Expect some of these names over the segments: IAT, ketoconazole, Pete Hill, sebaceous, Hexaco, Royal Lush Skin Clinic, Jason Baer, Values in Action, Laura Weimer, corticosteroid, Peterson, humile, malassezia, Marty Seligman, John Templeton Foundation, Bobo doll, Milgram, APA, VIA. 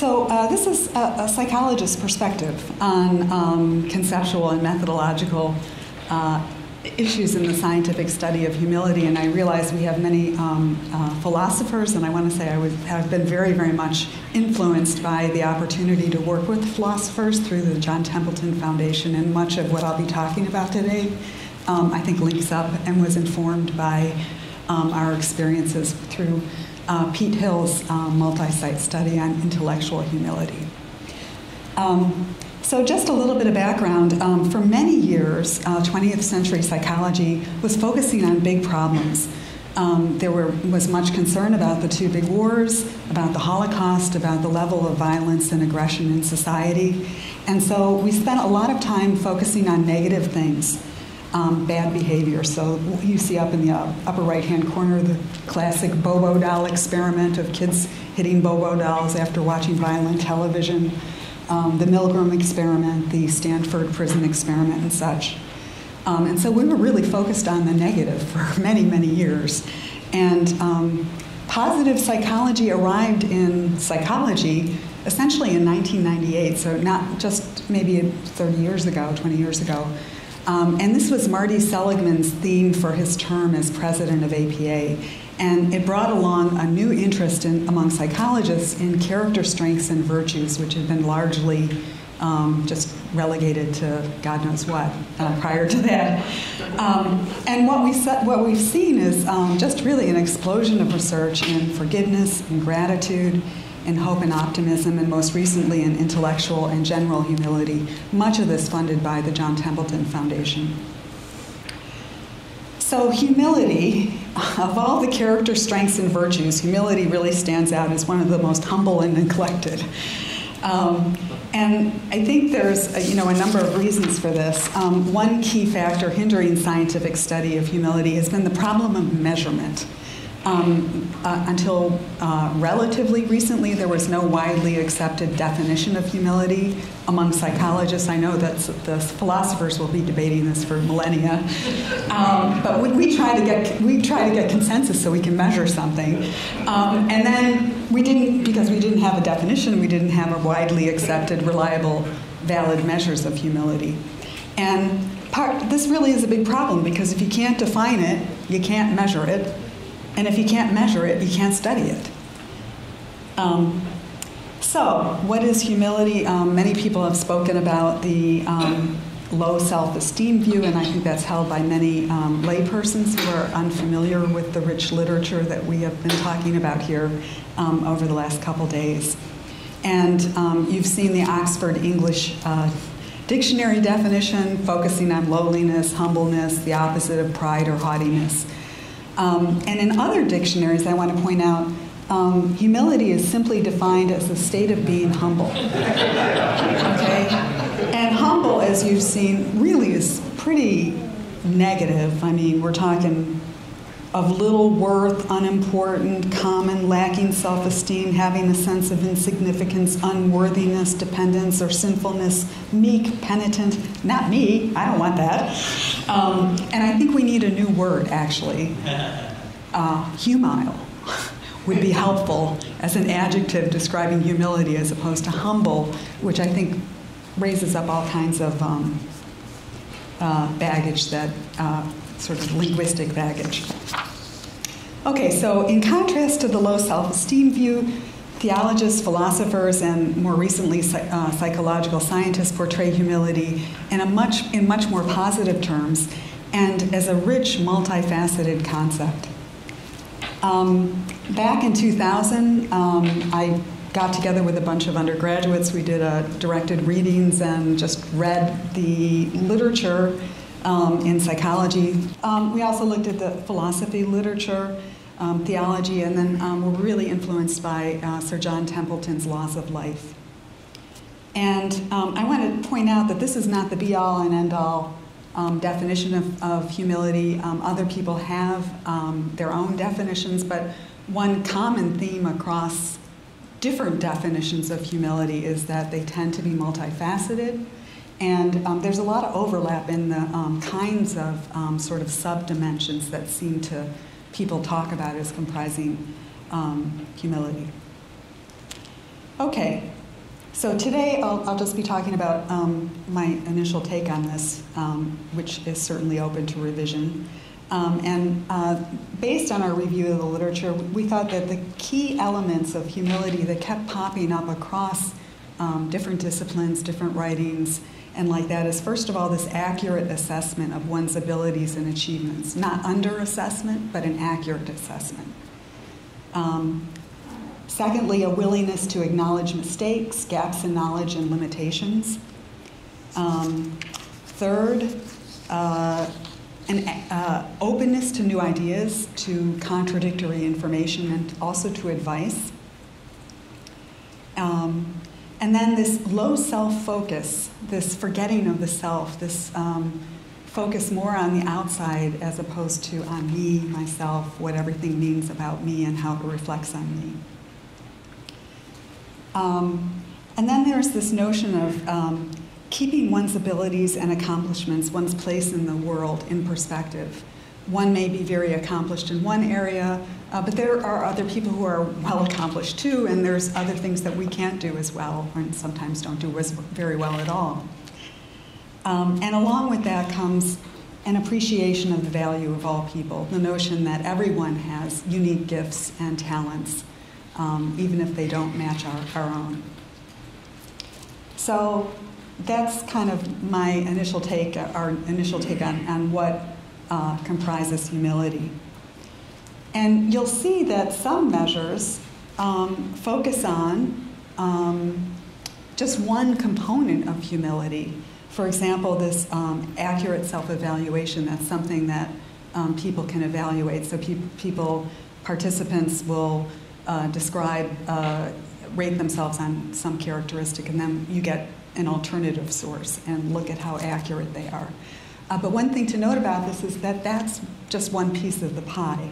So this is a psychologist's perspective on conceptual and methodological issues in the scientific study of humility, and I realize we have many philosophers, and I want to say I have been very, very much influenced by the opportunity to work with philosophers through the John Templeton Foundation, and much of what I'll be talking about today I think links up and was informed by our experiences through Pete Hill's multi-site study on intellectual humility. So just a little bit of background. For many years, 20th century psychology was focusing on big problems. There was much concern about the two big wars, about the Holocaust, about the level of violence and aggression in society. And so we spent a lot of time focusing on negative things, bad behavior. So you see up in the upper right-hand corner the classic Bobo doll experiment of kids hitting Bobo dolls after watching violent television. The Milgram experiment, the Stanford prison experiment, and such. And so we were really focused on the negative for many, many years. And positive psychology arrived in psychology essentially in 1998, so not just maybe 30 years ago, 20 years ago. And this was Marty Seligman's theme for his term as president of APA. And it brought along a new interest among psychologists in character strengths and virtues, which had been largely just relegated to God knows what prior to that. And what we've seen is just really an explosion of research in forgiveness and gratitude and hope and optimism, and most recently in intellectual and general humility, much of this funded by the John Templeton Foundation. So humility, of all the character strengths and virtues, humility really stands out as one of the most humble and neglected. And I think there's a number of reasons for this. One key factor hindering scientific study of humility has been the problem of measurement. Until relatively recently, there was no widely accepted definition of humility among psychologists. I know that the philosophers will be debating this for millennia, but we try to get consensus so we can measure something. And then because we didn't have a definition, we didn't have a widely accepted, reliable, valid measures of humility. And this really is a big problem, because if you can't define it, you can't measure it. And if you can't measure it, you can't study it. So what is humility? Many people have spoken about the low self-esteem view, and I think that's held by many laypersons who are unfamiliar with the rich literature that we have been talking about here over the last couple days. And you've seen the Oxford English Dictionary definition focusing on lowliness, humbleness, the opposite of pride or haughtiness. And in other dictionaries, I want to point out, humility is simply defined as the state of being humble. Okay? And humble, as you've seen, really is pretty negative. I mean, we're talking of little worth, unimportant, common, lacking self-esteem, having a sense of insignificance, unworthiness, dependence, or sinfulness, meek, penitent. Not me, I don't want that. And I think we need a new word, actually. Humile would be helpful as an adjective describing humility as opposed to humble, which I think raises up all kinds of baggage that sort of linguistic baggage. Okay, so in contrast to the low self-esteem view, theologists, philosophers, and more recently psychological scientists portray humility in much more positive terms and as a rich, multifaceted concept. Back in 2000, I got together with a bunch of undergraduates. We did directed readings and just read the literature in psychology. We also looked at the philosophy literature, theology, and then we're really influenced by Sir John Templeton's Laws of Life. And I want to point out that this is not the be-all and end-all definition of humility. Other people have their own definitions, but one common theme across different definitions of humility is that they tend to be multifaceted. And there's a lot of overlap in the kinds of sort of sub-dimensions that seem to people talk about as comprising humility. Okay, so today I'll just be talking about my initial take on this, which is certainly open to revision. Based on our review of the literature, we thought that the key elements of humility that kept popping up across different disciplines, different writings, and like that is, first of all, this accurate assessment of one's abilities and achievements. Not under-assessment, but an accurate assessment. Secondly, a willingness to acknowledge mistakes, gaps in knowledge, and limitations. Third, an openness to new ideas, to contradictory information, and also to advice. And then this low self-focus, this forgetting of the self, this focus more on the outside as opposed to on me, myself, what everything means about me and how it reflects on me. And then there's this notion of keeping one's abilities and accomplishments, one's place in the world, in perspective. One may be very accomplished in one area, but there are other people who are well accomplished too, and there's other things that we can't do as well, and sometimes don't do very well at all. And along with that comes an appreciation of the value of all people, the notion that everyone has unique gifts and talents, even if they don't match our own. So that's kind of my initial take, our initial take on what comprises humility. And you'll see that some measures focus on just one component of humility. For example, this accurate self-evaluation, that's something that people can evaluate. So participants will rate themselves on some characteristic, and then you get an alternative source and look at how accurate they are. But one thing to note about this is that that's just one piece of the pie.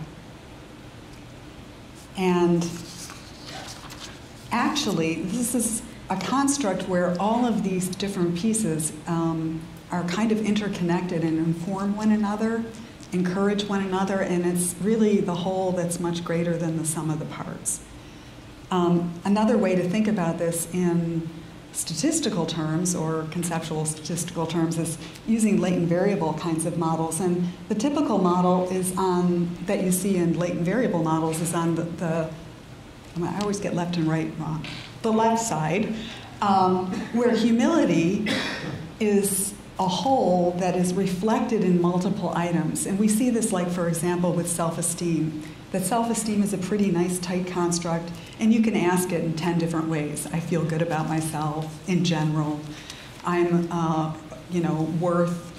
And actually, this is a construct where all of these different pieces are kind of interconnected and inform one another, encourage one another, and it's really the whole that's much greater than the sum of the parts. Another way to think about this in statistical terms or conceptual statistical terms is using latent variable kinds of models, and the typical model is on that you see in latent variable models is on the I always get left and right wrong, the left side, where humility is a whole that is reflected in multiple items. And we see this, like, for example, with self-esteem. That self-esteem is a pretty nice, tight construct, and you can ask it in 10 different ways. I feel good about myself in general. I'm, worth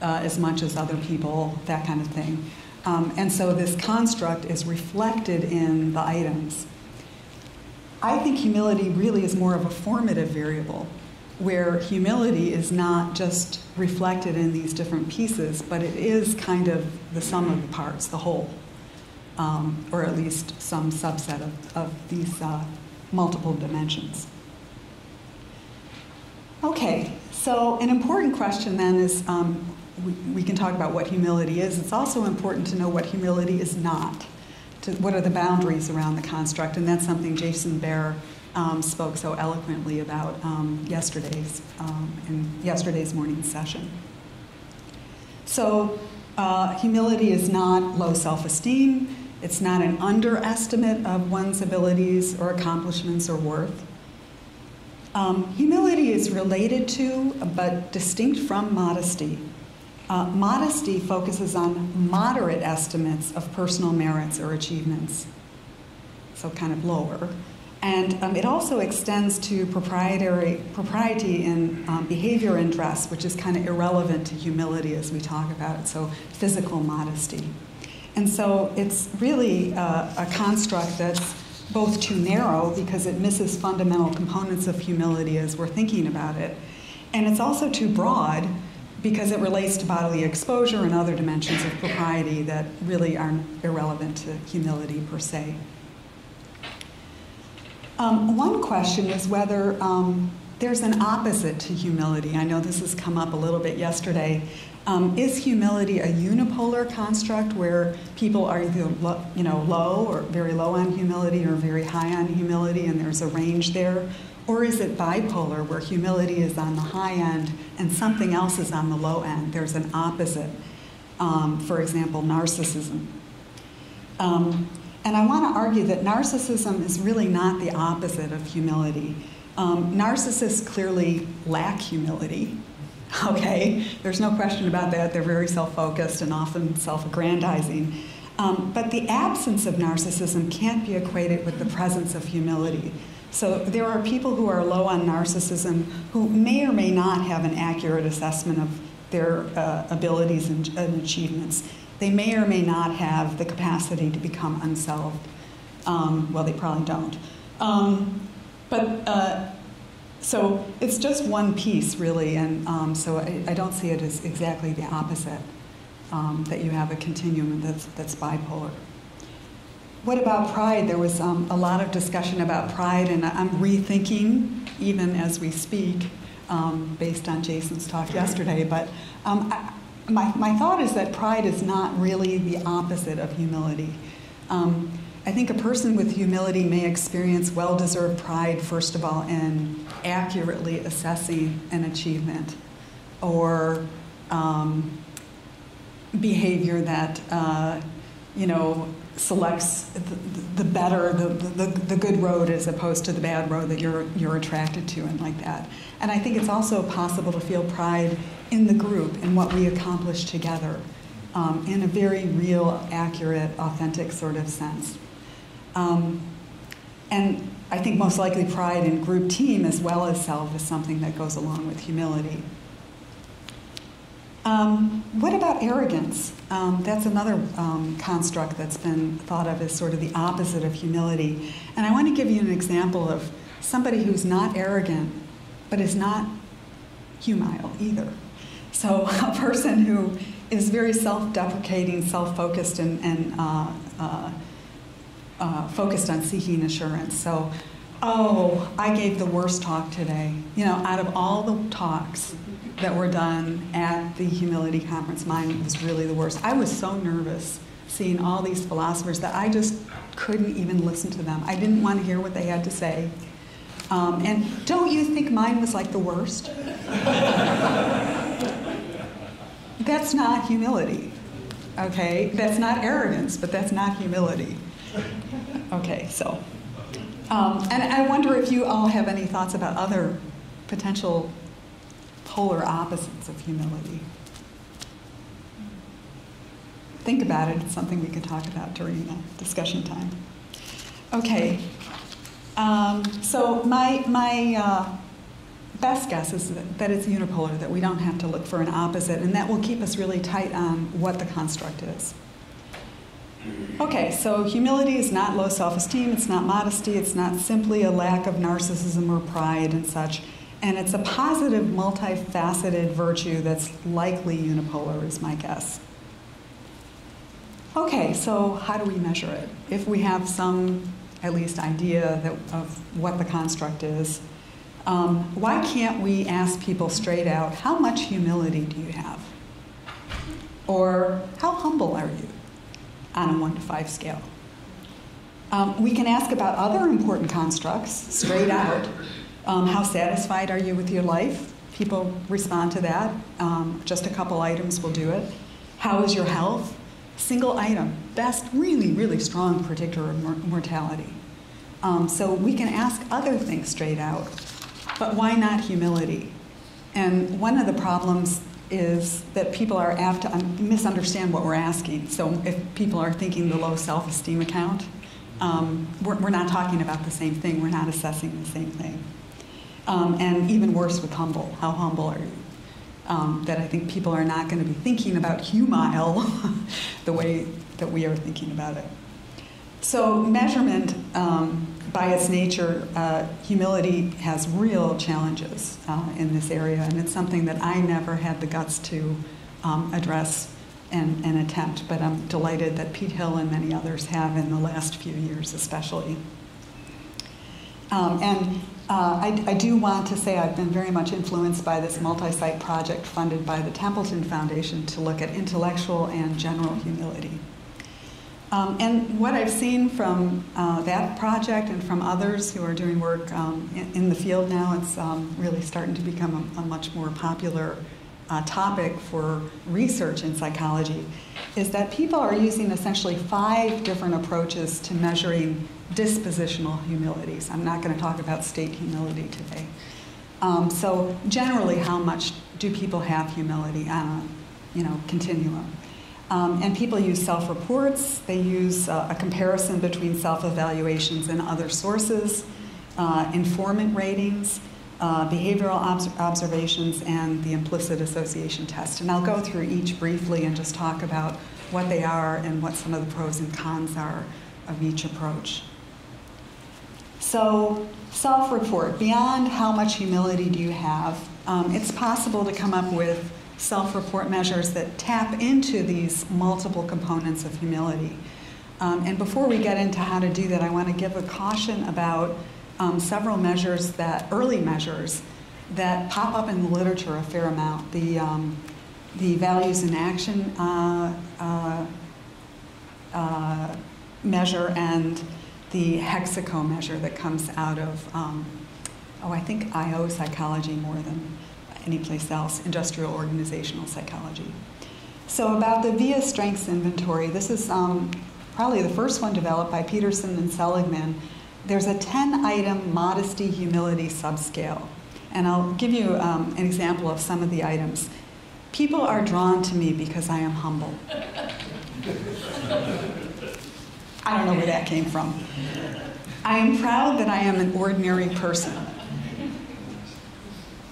as much as other people, that kind of thing. And so this construct is reflected in the items. I think humility really is more of a formative variable, where humility is not just reflected in these different pieces, but it is kind of the sum of the parts, the whole. Or at least some subset of these multiple dimensions. Okay, so an important question then is, we can talk about what humility is. It's also important to know what humility is not. What are the boundaries around the construct? And that's something Jason Baer spoke so eloquently about in yesterday's morning session. So humility is not low self-esteem. It's not an underestimate of one's abilities or accomplishments or worth. Humility is related to, but distinct from, modesty. Modesty focuses on moderate estimates of personal merits or achievements, so kind of lower. And it also extends to propriety in behavior and dress, which is kind of irrelevant to humility as we talk about it, so physical modesty. And so it's really a construct that's both too narrow because it misses fundamental components of humility as we're thinking about it, and it's also too broad because it relates to bodily exposure and other dimensions of propriety that really aren't irrelevant to humility per se. One question is whether there's an opposite to humility. I know this has come up a little bit yesterday, Is humility a unipolar construct where people are either low or very low on humility or very high on humility and there's a range there? Or is it bipolar where humility is on the high end and something else is on the low end? There's an opposite, for example, narcissism. And I want to argue that narcissism is really not the opposite of humility. Narcissists clearly lack humility. Okay, there's no question about that. They're very self-focused and often self-aggrandizing. But the absence of narcissism can't be equated with the presence of humility. So there are people who are low on narcissism who may or may not have an accurate assessment of their abilities and achievements. They may or may not have the capacity to become unselved. Well, they probably don't. So it's just one piece, really, and so I don't see it as exactly the opposite, that you have a continuum that's bipolar. What about pride? There was a lot of discussion about pride, and I'm rethinking, even as we speak, based on Jason's talk yesterday, but my thought is that pride is not really the opposite of humility. I think a person with humility may experience well-deserved pride, first of all, in accurately assessing an achievement or behavior that, selects the better, the good road as opposed to the bad road that you're attracted to and like that. And I think it's also possible to feel pride in the group and what we accomplish together in a very real, accurate, authentic sort of sense. And I think most likely pride in group team as well as self is something that goes along with humility. What about arrogance? That's another construct that's been thought of as sort of the opposite of humility. And I want to give you an example of somebody who's not arrogant, but is not humile either. So a person who is very self-deprecating, self-focused, and focused on seeking assurance. So, oh, I gave the worst talk today. You know, out of all the talks that were done at the humility conference, mine was really the worst. I was so nervous seeing all these philosophers that I just couldn't even listen to them. I didn't want to hear what they had to say. And don't you think mine was like the worst? That's not humility, okay? That's not arrogance, but that's not humility. Okay, so, and I wonder if you all have any thoughts about other potential polar opposites of humility. Think about it. It's something we could talk about during the discussion time. Okay. So my best guess is that it's unipolar, that we don't have to look for an opposite, and that will keep us really tight on what the construct is. Okay, so humility is not low self-esteem, it's not modesty, it's not simply a lack of narcissism or pride and such. And it's a positive, multifaceted virtue that's likely unipolar, is my guess. Okay, so how do we measure it? If we have some, at least, idea of what the construct is, why can't we ask people straight out, how much humility do you have? Or how humble are you on a 1 to 5 scale? We can ask about other important constructs straight out. How satisfied are you with your life? People respond to that. Just a couple items will do it. How is your health? Single item. Best, really, really strong predictor of mortality. So we can ask other things straight out. But why not humility? And one of the problems is that people are apt to misunderstand what we're asking. So if people are thinking the low self-esteem account, we're not talking about the same thing. We're not assessing the same thing. And even worse with humble. How humble are you? That I think people are not going to be thinking about humile the way that we are thinking about it. So measurement, by its nature, humility has real challenges in this area, and it's something that I never had the guts to address and attempt, but I'm delighted that Pete Hill and many others have in the last few years especially. I do want to say I've been very much influenced by this multi-site project funded by the Templeton Foundation to look at intellectual and general humility. And what I've seen from that project and from others who are doing work in the field now, it's really starting to become a much more popular topic for research in psychology, is that people are using essentially 5 different approaches to measuring dispositional humilities. I'm not going to talk about state humility today. So generally, how much do people have humility on a continuum? And people use self-reports. They use a comparison between self-evaluations and other sources, informant ratings, behavioral observations, and the implicit association test. And I'll go through each briefly and just talk about what they are and what some of the pros and cons are of each approach. So, self-report. Beyond how much humility do you have, it's possible to come up with self-report measures that tap into these multiple components of humility. And before we get into how to do that, I want to give a caution about several measures that, early measures, that pop up in the literature a fair amount. The Values in Action measure and the Hexaco measure that comes out of, I think IO psychology more than any place else, industrial organizational psychology. So about the VIA strengths inventory, this is probably the first one developed by Peterson and Seligman. There's a 10-item modesty humility subscale. And I'll give you an example of some of the items. People are drawn to me because I am humble. I don't know where that came from. I am proud that I am an ordinary person.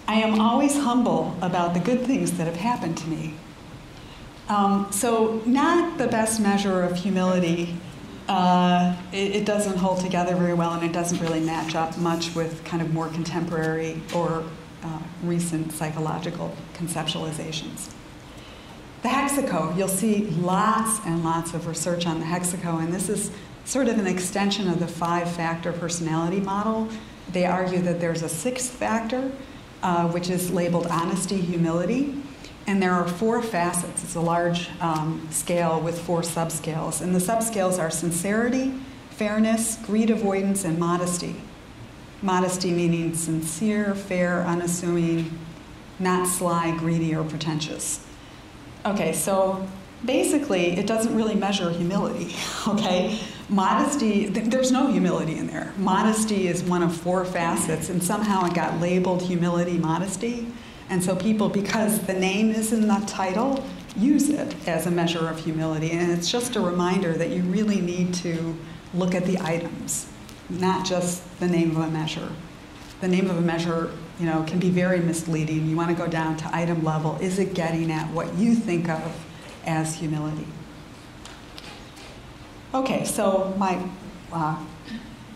I am always humble about the good things that have happened to me. So not the best measure of humility. It doesn't hold together very well, and it doesn't really match up much with kind of more contemporary or recent psychological conceptualizations. The Hexaco, you'll see lots and lots of research on the Hexaco, and this is sort of an extension of the 5-factor personality model. They argue that there's a 6th factor, which is labeled honesty, humility. And there are 4 facets. It's a large scale with 4 subscales. And the subscales are sincerity, fairness, greed avoidance, and modesty. Modesty meaning sincere, fair, unassuming, not sly, greedy, or pretentious. Okay, so basically, it doesn't really measure humility, okay? Modesty, there's no humility in there. Modesty is one of 4 facets, and somehow it got labeled humility, modesty. And so people, because the name is in the title, use it as a measure of humility. And it's just a reminder that you really need to look at the items, not just the name of a measure. The name of a measure, can be very misleading. You want to go down to item level. Is it getting at what you think of as humility? Okay, so my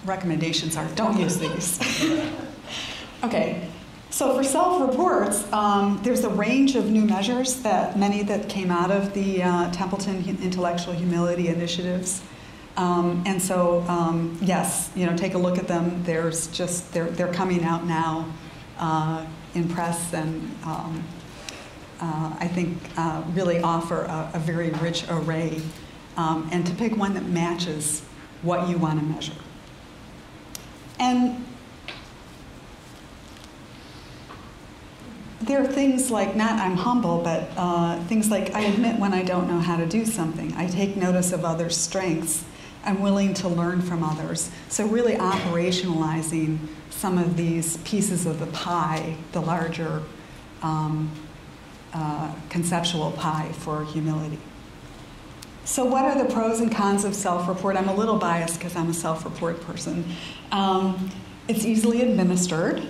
recommendations are don't use these. Okay. So for self-reports, there's a range of new measures, many that came out of the Templeton Intellectual Humility Initiatives. And so, yes, take a look at them. There's just, they're coming out now in press, and I think really offer a very rich array. And to pick one that matches what you want to measure. And there are things like, not I'm humble, but things like I admit when I don't know how to do something. I take notice of others' strengths. I'm willing to learn from others. So really operationalizing some of these pieces of the pie, the larger conceptual pie for humility. So what are the pros and cons of self-report? I'm a little biased because I'm a self-report person. It's easily administered.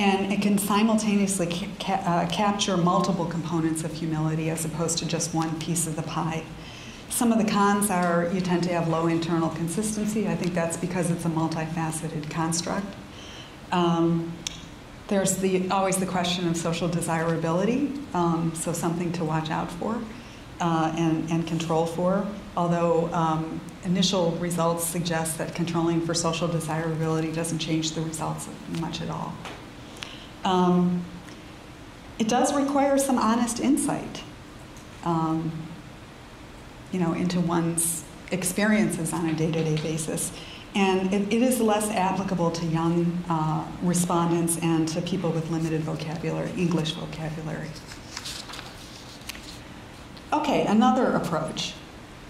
And it can simultaneously capture multiple components of humility as opposed to just one piece of the pie. Some of the cons are you tend to have low internal consistency. I think that's because it's a multifaceted construct. There's always the question of social desirability, so something to watch out for. and control for, although initial results suggest that controlling for social desirability doesn't change the results much at all. It does require some honest insight, you know, into one's experiences on a day-to-day basis. And it is less applicable to young respondents and to people with limited vocabulary, English vocabulary. Okay, another approach.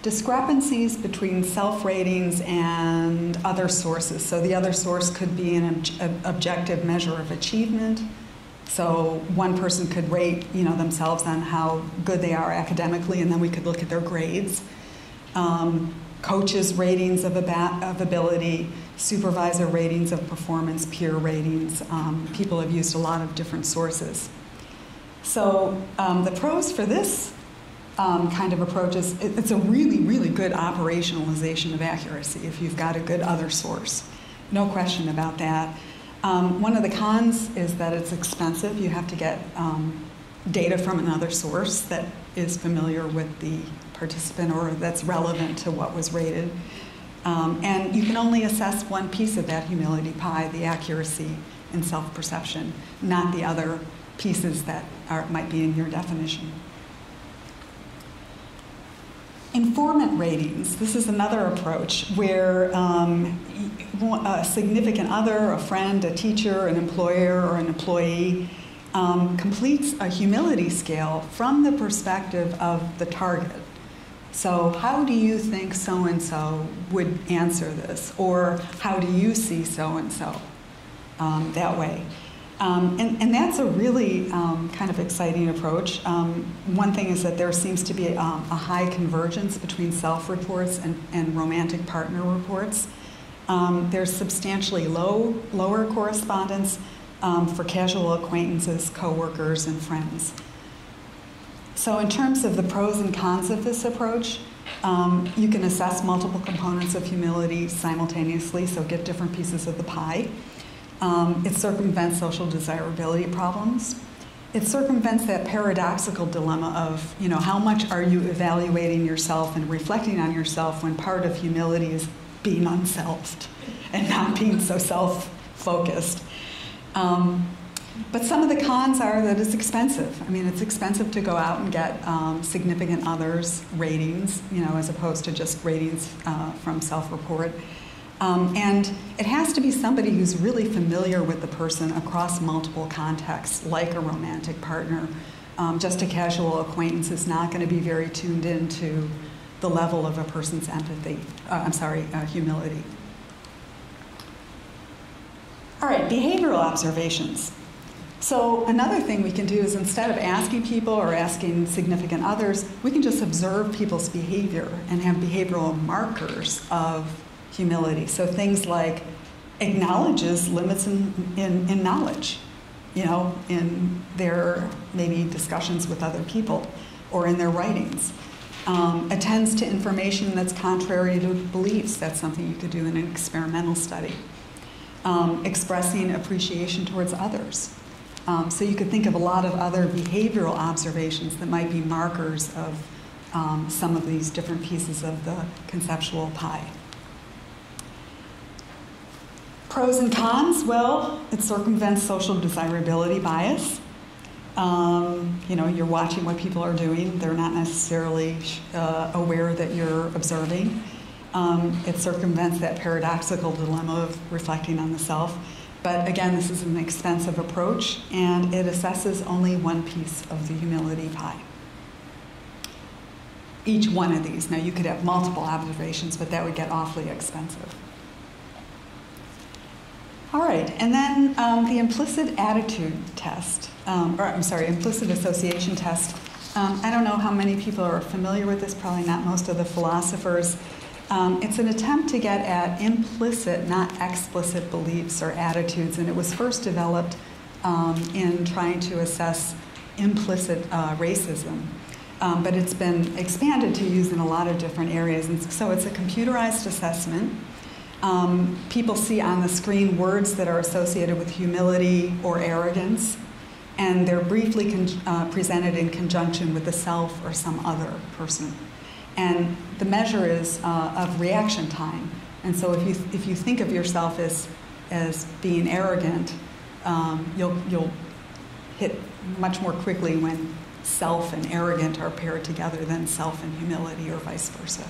Discrepancies between self-ratings and other sources. So the other source could be an objective measure of achievement. So one person could rate, you know, themselves on how good they are academically, and then we could look at their grades. Coaches' ratings of ability, supervisor ratings of performance, peer ratings. People have used a lot of different sources. So the pros for this kind of approach is it's a really, really good operationalization of accuracy if you've got a good other source. No question about that. One of the cons is that it's expensive. You have to get data from another source that is familiar with the participant or that's relevant to what was rated. And you can only assess one piece of that humility pie, the accuracy and self-perception, not the other pieces that might be in your definition. Informant ratings, this is another approach where a significant other, a friend, a teacher, an employer, or an employee completes a humility scale from the perspective of the target. So how do you think so-and-so would answer this? Or how do you see so-and-so that way? And that's a really kind of exciting approach. One thing is that there seems to be a high convergence between self-reports and romantic partner reports. There's substantially lower correspondence for casual acquaintances, coworkers, and friends. So in terms of the pros and cons of this approach, you can assess multiple components of humility simultaneously, so get different pieces of the pie. It circumvents social desirability problems. It circumvents that paradoxical dilemma of, you know, how much are you evaluating yourself and reflecting on yourself when part of humility is being unselfed and not being so self-focused. But some of the cons are that it's expensive. I mean, it's expensive to go out and get significant others' ratings, you know, as opposed to just ratings from self-report. And it has to be somebody who's really familiar with the person across multiple contexts, like a romantic partner. Just a casual acquaintance is not going to be very tuned into the level of a person's empathy, humility. All right, behavioral observations. So another thing we can do is instead of asking people or asking significant others, we can just observe people's behavior and have behavioral markers of humility. So things like acknowledges limits in knowledge, you know, in their maybe discussions with other people or in their writings. Attends to information that's contrary to beliefs. That's something you could do in an experimental study. Expressing appreciation towards others. So you could think of a lot of other behavioral observations that might be markers of some of these different pieces of the conceptual pie. Pros and cons, well, it circumvents social desirability bias. You know, you're watching what people are doing. They're not necessarily aware that you're observing. It circumvents that paradoxical dilemma of reflecting on the self. But again, this is an expensive approach, and it assesses only one piece of the humility pie. Each one of these. Now, you could have multiple observations, but that would get awfully expensive. All right, and then the implicit attitude test, implicit association test. I don't know how many people are familiar with this, probably not most of the philosophers. It's an attempt to get at implicit, not explicit beliefs or attitudes, and it was first developed in trying to assess implicit racism. But it's been expanded to use in a lot of different areas, and so it's a computerized assessment. People see on the screen words that are associated with humility or arrogance, and they're briefly presented in conjunction with the self or some other person. And the measure is of reaction time. And so if you think of yourself as being arrogant, you'll hit much more quickly when self and arrogant are paired together than self and humility or vice versa.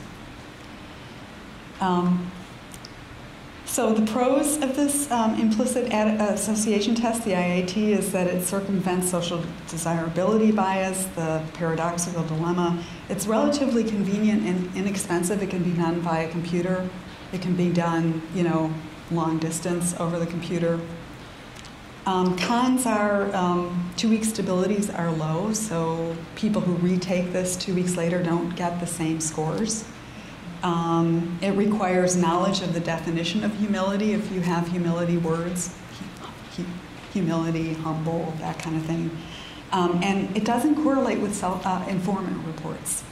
So the pros of this implicit association test, the IAT, is that it circumvents social desirability bias, the paradoxical dilemma. It's relatively convenient and inexpensive. It can be done via computer. It can be done, you know, long distance over the computer. Cons are 2-week stabilities are low, so people who retake this 2 weeks later don't get the same scores. It requires knowledge of the definition of humility. If you have humility words, humility, humble, that kind of thing. And it doesn't correlate with informant reports,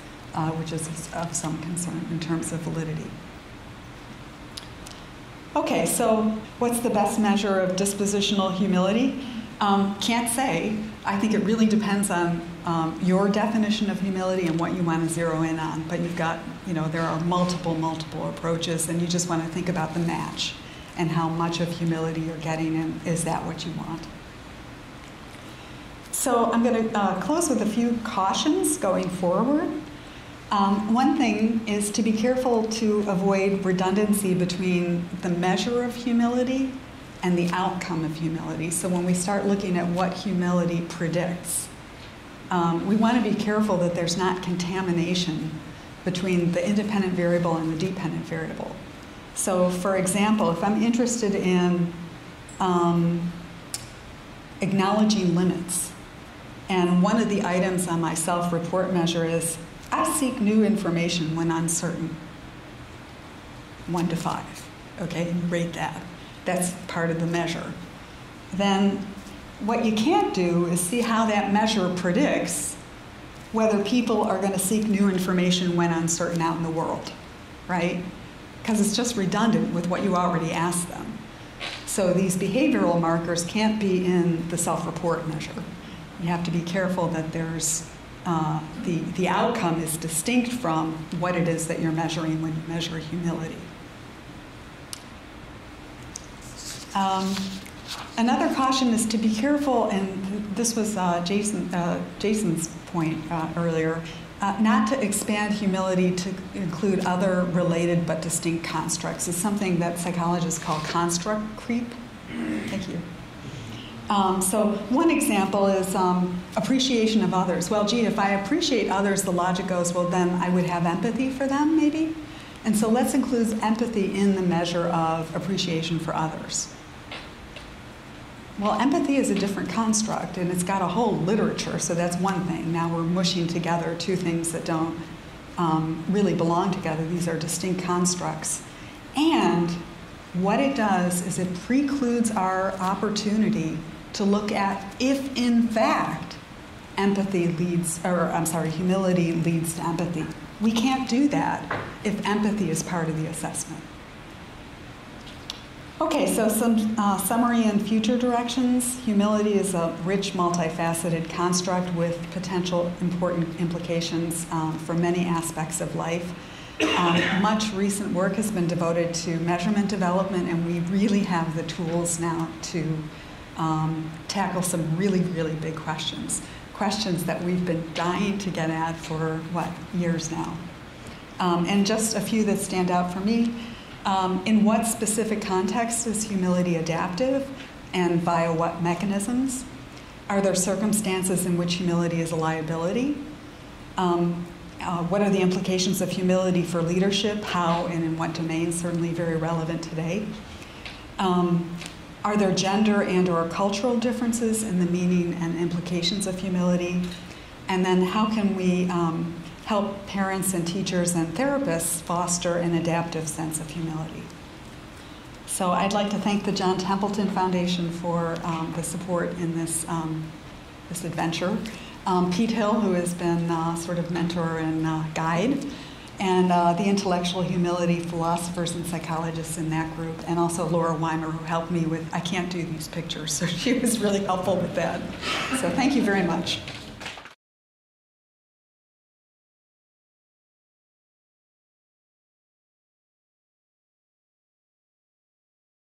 which is of some concern in terms of validity. Okay, so what's the best measure of dispositional humility? Can't say. I think it really depends on your definition of humility and what you want to zero in on. But you've got, you know, there are multiple approaches, and you just want to think about the match and how much of humility you're getting, and is that what you want? So I'm going to close with a few cautions going forward. One thing is to be careful to avoid redundancy between the measure of humility and the outcome of humility. So when we start looking at what humility predicts, we want to be careful that there's not contamination between the independent variable and the dependent variable. So for example, if I'm interested in acknowledging limits, and one of the items on my self-report measure is, I seek new information when uncertain, 1 to 5, okay, and rate that. That's part of the measure. Then what you can't do is see how that measure predicts whether people are going to seek new information when uncertain out in the world, right? Because it's just redundant with what you already asked them. So these behavioral markers can't be in the self-report measure. You have to be careful that there's the outcome is distinct from what it is that you're measuring when you measure humility. Another caution is to be careful, and this was Jason's point earlier, not to expand humility to include other related but distinct constructs. It's something that psychologists call construct creep. Thank you. So one example is appreciation of others. Well, gee, if I appreciate others, the logic goes, well, then I would have empathy for them, maybe? And so let's include empathy in the measure of appreciation for others. Well, empathy is a different construct, and it's got a whole literature, so that's one thing. Now we're mushing together two things that don't really belong together. These are distinct constructs. And what it does is it precludes our opportunity to look at if, in fact, empathy leads, or I'm sorry, humility leads to empathy. We can't do that if empathy is part of the assessment. Okay, so some summary and future directions. Humility is a rich, multifaceted construct with potential important implications for many aspects of life. Much recent work has been devoted to measurement development, and we really have the tools now to tackle some really big questions. Questions that we've been dying to get at for, what, years now. And just a few that stand out for me. In what specific context is humility adaptive, and via what mechanisms? Are there circumstances in which humility is a liability? What are the implications of humility for leadership? How and in what domains? Certainly very relevant today. Are there gender and or cultural differences in the meaning and implications of humility? And then how can we help parents and teachers and therapists foster an adaptive sense of humility? So I'd like to thank the John Templeton Foundation for the support in this, this adventure. Pete Hill, who has been sort of mentor and guide, and the intellectual humility philosophers and psychologists in that group, and also Laura Weimer, who helped me with, I can't do these pictures, so she was really helpful with that. So thank you very much.